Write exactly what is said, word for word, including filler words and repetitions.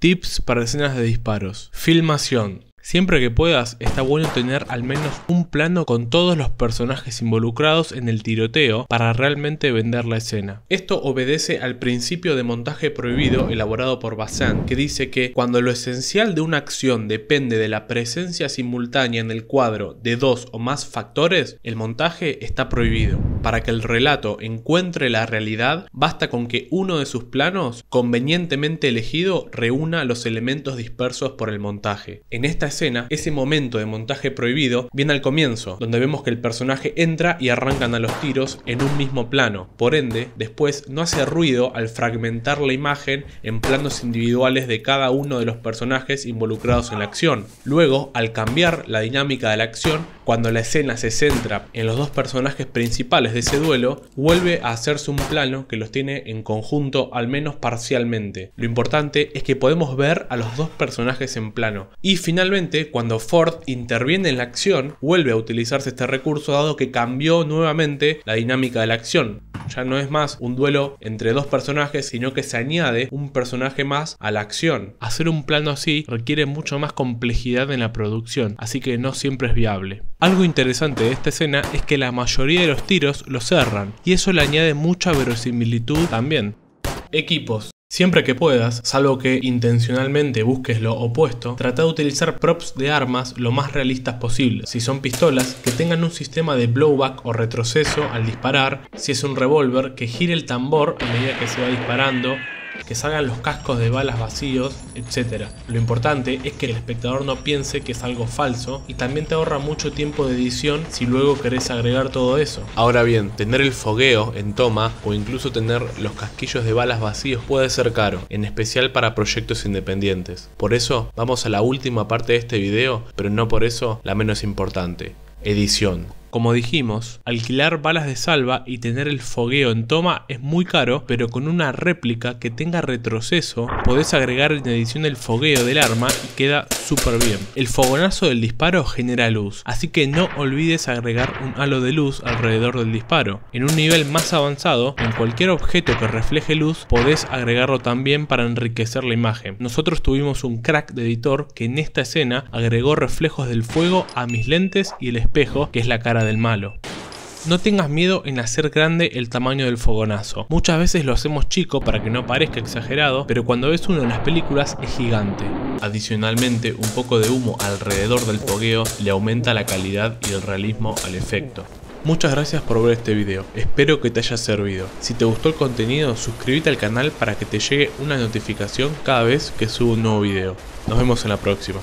Tips para escenas de disparos. Filmación. Siempre que puedas, está bueno tener al menos un plano con todos los personajes involucrados en el tiroteo para realmente vender la escena. Esto obedece al principio de montaje prohibido elaborado por Bazin, que dice que cuando lo esencial de una acción depende de la presencia simultánea en el cuadro de dos o más factores, el montaje está prohibido. Para que el relato encuentre la realidad, basta con que uno de sus planos, convenientemente elegido, reúna los elementos dispersos por el montaje. En esta escena, ese momento de montaje prohibido viene al comienzo, donde vemos que el personaje entra y arrancan a los tiros en un mismo plano. Por ende, después no hace ruido al fragmentar la imagen en planos individuales de cada uno de los personajes involucrados en la acción. Luego, al cambiar la dinámica de la acción, cuando la escena se centra en los dos personajes principales de ese duelo, vuelve a hacerse un plano que los tiene en conjunto, al menos parcialmente. Lo importante es que podemos ver a los dos personajes en plano. Y finalmente, cuando Ford interviene en la acción, vuelve a utilizarse este recurso, dado que cambió nuevamente la dinámica de la acción. Ya no es más un duelo entre dos personajes, sino que se añade un personaje más a la acción. Hacer un plano así requiere mucho más complejidad en la producción, así que no siempre es viable. Algo interesante de esta escena es que la mayoría de los tiros los erran, y eso le añade mucha verosimilitud también. Equipos. Siempre que puedas, salvo que intencionalmente busques lo opuesto, trata de utilizar props de armas lo más realistas posible. Si son pistolas, que tengan un sistema de blowback o retroceso al disparar. Si es un revólver, que gire el tambor a medida que se va disparando, que salgan los cascos de balas vacíos, etcétera. Lo importante es que el espectador no piense que es algo falso, y también te ahorra mucho tiempo de edición si luego querés agregar todo eso. Ahora bien, tener el fogueo en toma o incluso tener los casquillos de balas vacíos puede ser caro, en especial para proyectos independientes. Por eso vamos a la última parte de este video, pero no por eso la menos importante: edición. Como dijimos, alquilar balas de salva y tener el fogueo en toma es muy caro, pero con una réplica que tenga retroceso podés agregar en edición el fogueo del arma y queda súper bien. El fogonazo del disparo genera luz, así que no olvides agregar un halo de luz alrededor del disparo. En un nivel más avanzado, en cualquier objeto que refleje luz podés agregarlo también para enriquecer la imagen. Nosotros tuvimos un crack de editor que en esta escena agregó reflejos del fuego a mis lentes y el espejo, que es la cara del malo. No tengas miedo en hacer grande el tamaño del fogonazo. Muchas veces lo hacemos chico para que no parezca exagerado, pero cuando ves uno en las películas es gigante. Adicionalmente, un poco de humo alrededor del fogueo le aumenta la calidad y el realismo al efecto. Muchas gracias por ver este video, espero que te haya servido. Si te gustó el contenido, suscríbete al canal para que te llegue una notificación cada vez que subo un nuevo video. Nos vemos en la próxima.